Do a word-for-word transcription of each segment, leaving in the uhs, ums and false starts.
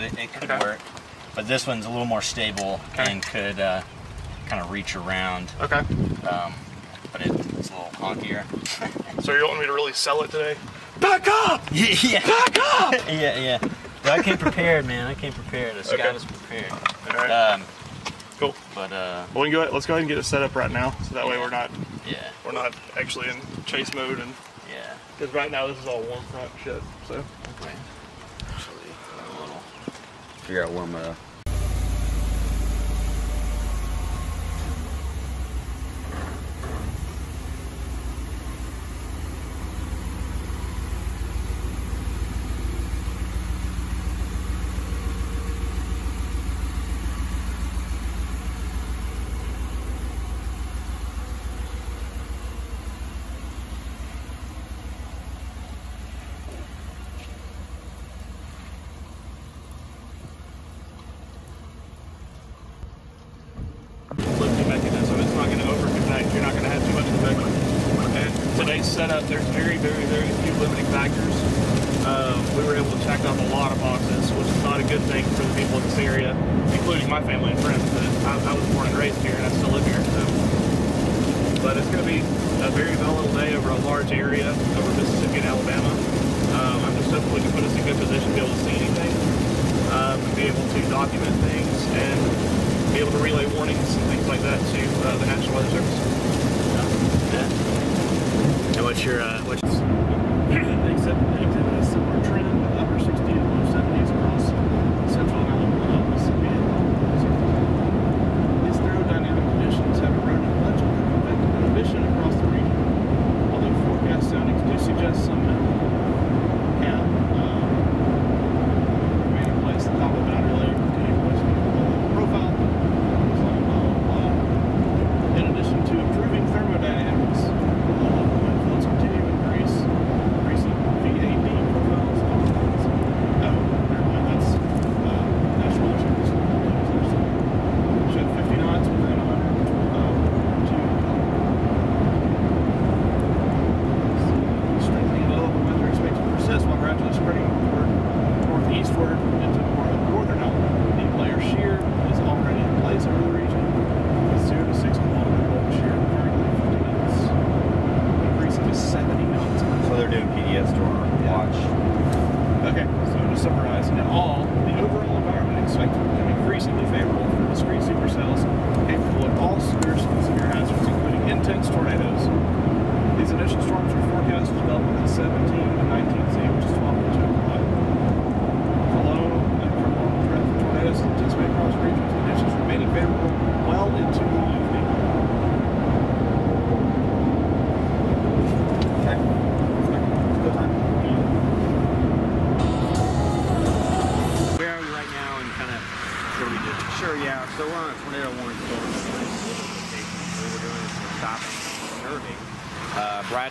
It, it could okay. work, but this one's a little more stable okay. and could uh, kind of reach around. Okay. Um, but it, it's a little honkier. So you want me to really sell it today? Back up! Yeah. Back up! yeah, yeah. But I came prepared, man. I came prepared. This okay. guy was prepared. All right. Um, cool. But uh, well, we can go ahead, let's go ahead and get it set up right now, so that yeah. way we're not yeah we're not actually in chase mode and yeah because right now this is all warm front shit. So. Okay. Figure out where I'm at. Setup, there's very, very, very few limiting factors. Uh, we were able to check off a lot of boxes, which is not a good thing for the people in this area, including my family and friends. But I, I was born and raised here, and I still live here. So. But it's going to be a very volatile day over a large area, over Mississippi and Alabama. Um, I'm just hoping we can put us in a good position to be able to see anything, um, and be able to document things, and be able to relay warnings and things like that to uh, the National Weather Service. Yeah. And what's your, uh, what's your except the exhibit is similar trend in the upper sixties and low seventies across central and aluminium Mississippi. These thermodynamic conditions have eroded much of the effect of inhibition across the region, although forecast soundings do suggest some minimal cap um, remaining in place. The top of the outer layer continues pushing the profile, blah, blah, blah. In addition to improving thermodynamics,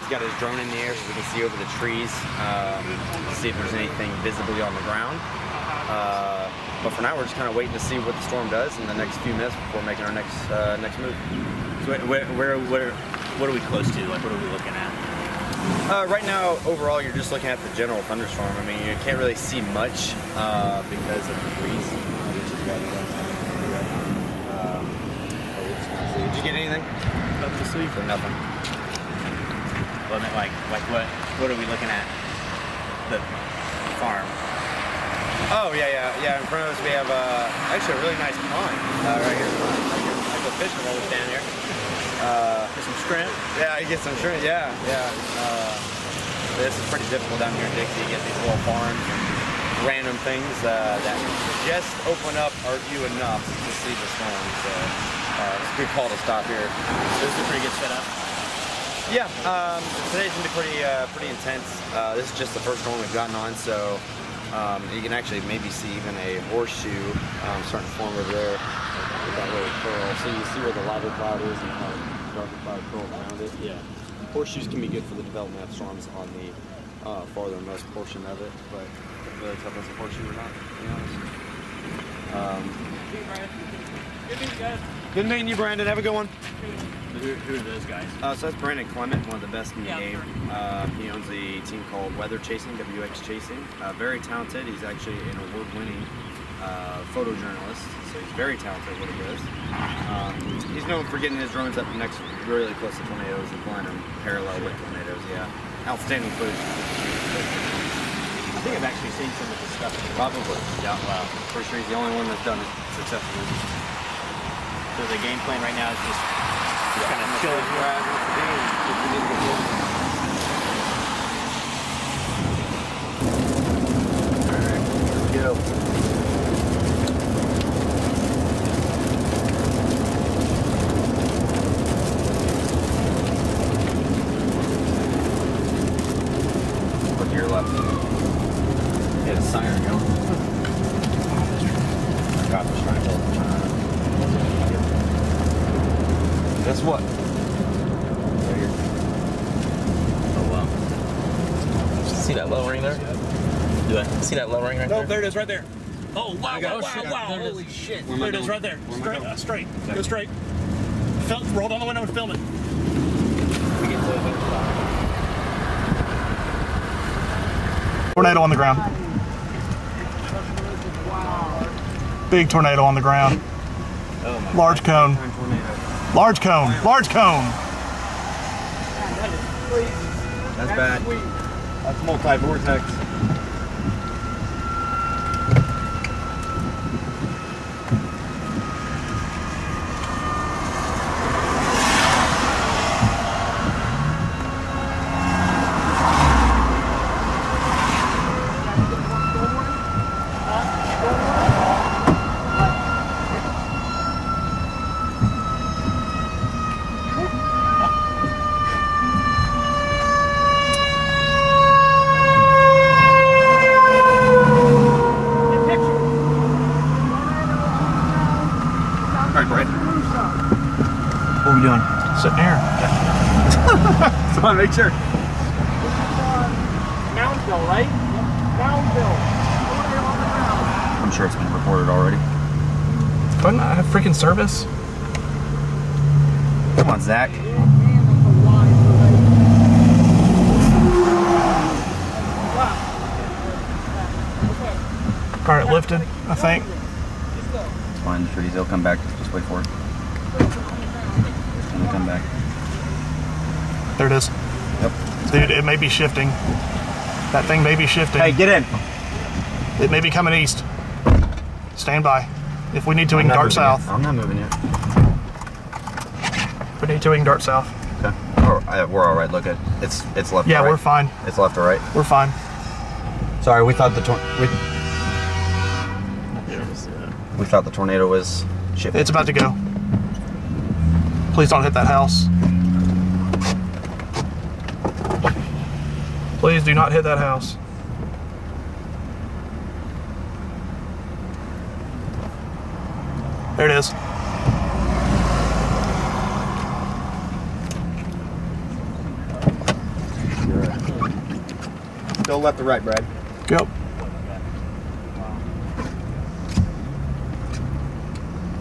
got his drone in the air so we can see over the trees, um, see if there's anything visibly on the ground. Uh, but for now, we're just kind of waiting to see what the storm does in the next few minutes before making our next uh, next move. So where, where, where, what are we close to? Like, what are we looking at? Uh, right now, overall, you're just looking at the general thunderstorm. I mean, you can't really see much uh, because of the breeze. Um, did you get anything? Up to sleep or nothing? Like, like what? What are we looking at? The farm. Oh yeah, yeah, yeah. In front of us we have uh, actually a really nice pond uh, right here. I go fishing while we're down here. Uh, get some shrimp. Yeah, I get some shrimp. Yeah, yeah. Uh, this is pretty difficult down here in Dixie. You get these little farms, and random things uh, that just open up our view enough to see the storm. So uh, it's a good call to stop here. This is a pretty good setup. Yeah, um, today's gonna be pretty, uh, pretty intense. Uh, this is just the first storm we've gotten on, so um, you can actually maybe see even a horseshoe um, starting to form over there. With that little curl, so you see where the lighter cloud is and how the darker cloud curls around it. Yeah, horseshoes can be good for the development of storms on the uh, farthermost portion of it, but it really tough as a horseshoe or not. To be honest. Um, hey, Brian. Good meeting you guys. Good meeting you, Brandon. Have a good one. Who, who are those guys? Uh, so that's Brandon Clement, one of the best in the yeah, game. Sure. Uh, he owns a team called Weather Chasing, W X Chasing. Uh, very talented. He's actually an award-winning uh, photojournalist, so he's very talented at what he does. Um, he's known for getting his drones up next, really close to tornadoes and flying them parallel with tornadoes. Yeah, outstanding footage. I think I've actually seen some of his stuff. Probably. Yeah. Wow. For sure, he's the only one that's done it successfully. So the game plan right now is just, just yeah. kind of chilling. Yeah. Go. Look to your left. Hit a siren going. I got this trying to hold. Guess what? Right here. Oh wow. See that low ring there? Do I see that low ring right there? No, there it is, right there. Oh, wow, wow, wow, wow, holy shit. There it is, right there. Straight, uh, straight. Go straight. Felt, roll down the window and film it. Tornado on the ground. Big tornado on the ground. Large cone. Large cone. Large cone. That's bad. That's multi-vortex. Sitting here. Yeah. Come on, make sure. This is on Moundville, right? Moundville. I'm sure it's been reported already. Couldn't I have freaking service? Come on, Zach. All right, lifted, I think. It's fine, the trees, they'll come back. Just wait for it. Come back. There it is. Yep. Dude, it may be shifting. That thing may be shifting. Hey, get in. It may be coming east. Stand by. If we need to, we can dart south. Yet. I'm not moving yet. If we need to, we can dart south. Okay. We're, we're all right. Look at it's it's left. Yeah, to right. We're fine. It's left or right. We're fine. Sorry, we thought the tor we, yeah. we thought the tornado was shifting. It's about to go. Please don't hit that house. Please do not hit that house. There it is. Don't left to right, Brad. Go.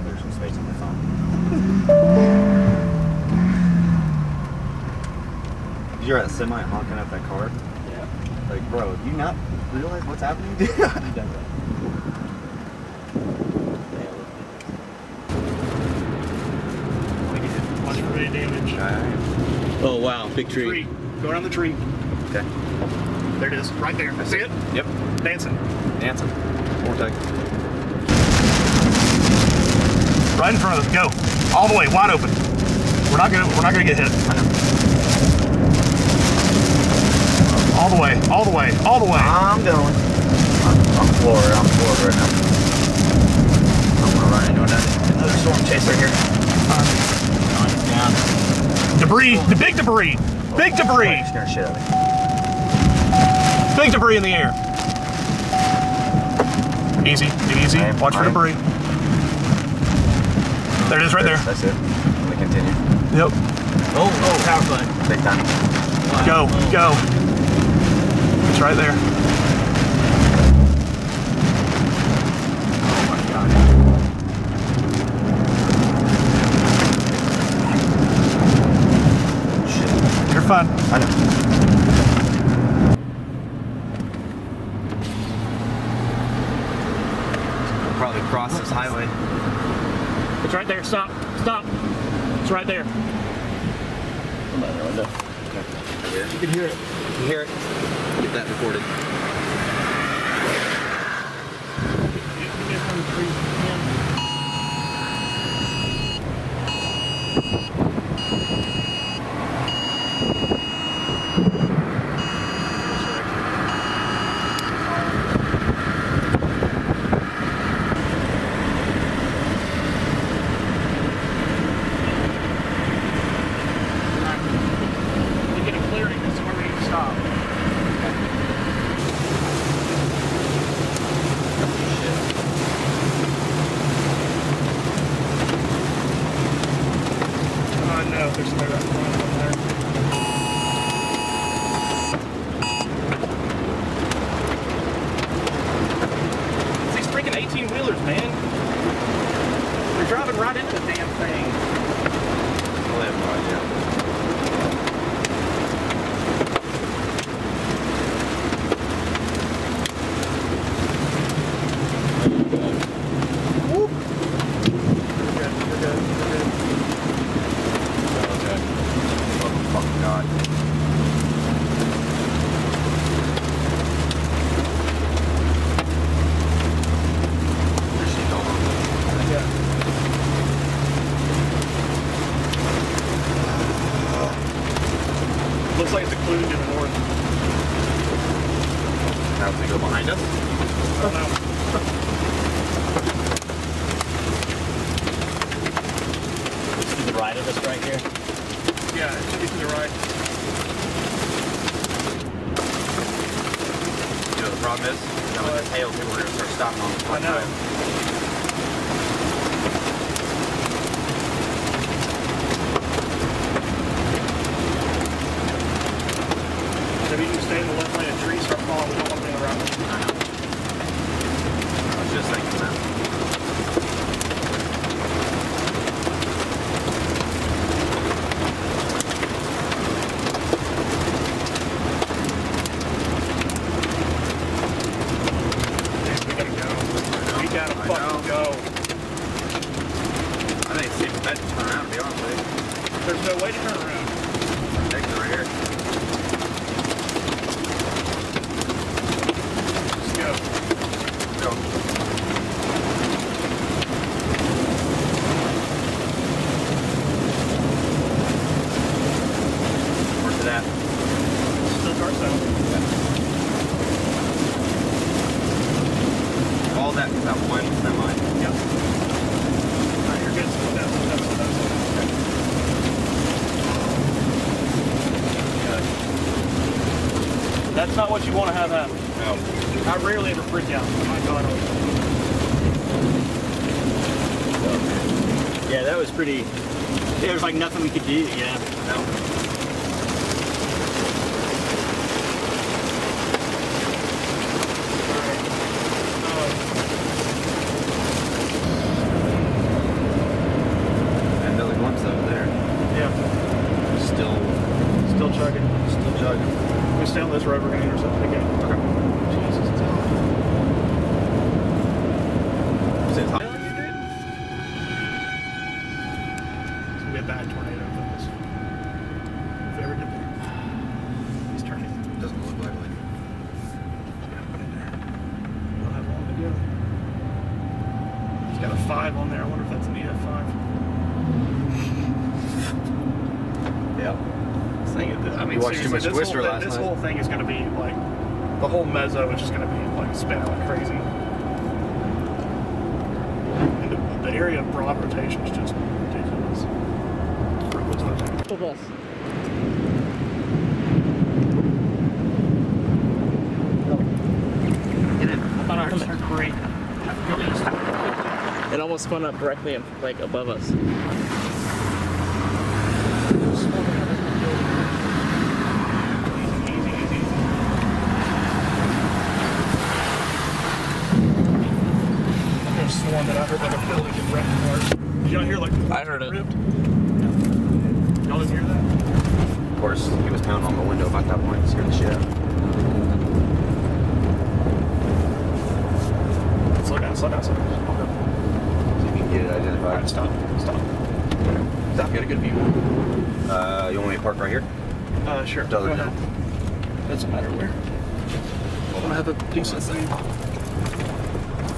There's some space in my phone. You're at a semi honking at that car. Yeah. Like, bro, do you not realize what's happening? Damage. Oh wow, big tree. tree. Go around the tree. Okay. There it is, right there. I see it? Yep. Dancing. Dancing. Vortex. Right in front of us. Go. All the way, wide open. We're not gonna we're not gonna get hit. I know. All the way, all the way, all the way. I'm going. I'm, I'm floored, I'm floored right now. I'm gonna run into another, another storm chase right here. Uh, down. Debris, the big debris, big debris. Big debris in the air. Easy, easy. Okay, watch for debris. There it is, right there. That's it. Let me continue. Yep. Oh, oh, power play. Big time. Go, go. It's right there. Oh my God. Shit. You're fine. I know. probably cross this highway. It's right there. Stop. Stop. It's right there. I'm out of the window. Okay. You can hear it. You can hear it. Get that recorded. Not what you want to have happen. No. I rarely ever freak out. Oh my God. So, yeah, that was pretty. There was like nothing we could do. Yeah. No. Right. Um, another glimpse over there. Yeah. Still. Still chugging. Still chugging. We stay on this road, we're going to intercept it again. Okay. Jesus, it's hot. It's hot. It's going to be a bad tornado for this. If it ever did that. It's turning. It doesn't look like it. Just got to put it there. We'll have all together. It's got a five on there. I wonder if that's an E F five. Yeah. I mean, watched too much Twister last night. This whole thing is going to be like the whole mezzo is just going to be like spinning like crazy. And the, the area of broad rotation is just ridiculous. Ridiculous. Ours are great. It almost spun up directly in, like above us. One that I heard like a building get ripped apart. Did y'all hear like I heard it. Ripped? Y'all didn't hear that? Of course, he was pounding on the window by that point. Scared the shit out. slow down, slow down, slow down. Okay. So you can get it identified. All right, stop, stop. Okay. Stop, you got a good view. Uh, you want me to park right here? Uh, sure. Go ahead. Doesn't matter where. I want to have a decent thing.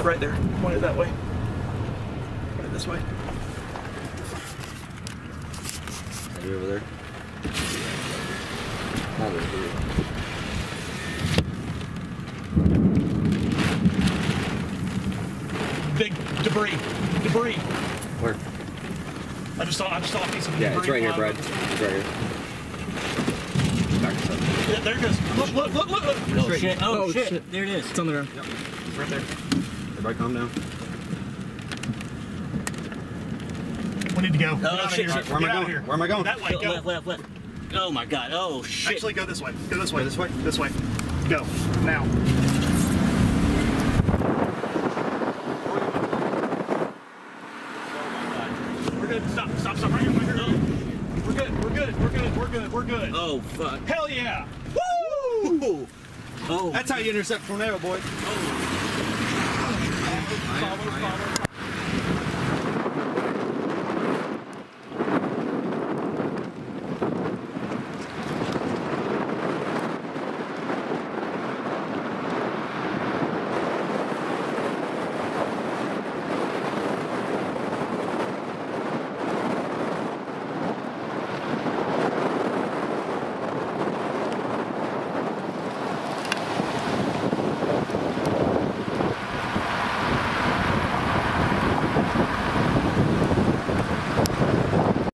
Right there. Point it that way. Point it this way. Are you over there? Not over here. Big debris. Debris. Where? I just saw I just saw a piece of yeah, debris. Yeah, it's right here, Brad. It's right here. Back to the yeah, there it goes. Look, look, look, look, look. Oh, oh shit. Oh, oh shit. shit. There it is. It's on the ground. Yep. It's right there. Everybody calm down. We need to go. Oh, shit. Here. Right, where am Get I going? Here. Where am I going? That way. Go. Left, left, left. Oh my god. Oh shit. Actually go this way. Go this way. Go this way. This way. Go. Now. Oh, fuck. Hell yeah! Woo! Oh. That's how you intercept tornado, boy. Oh.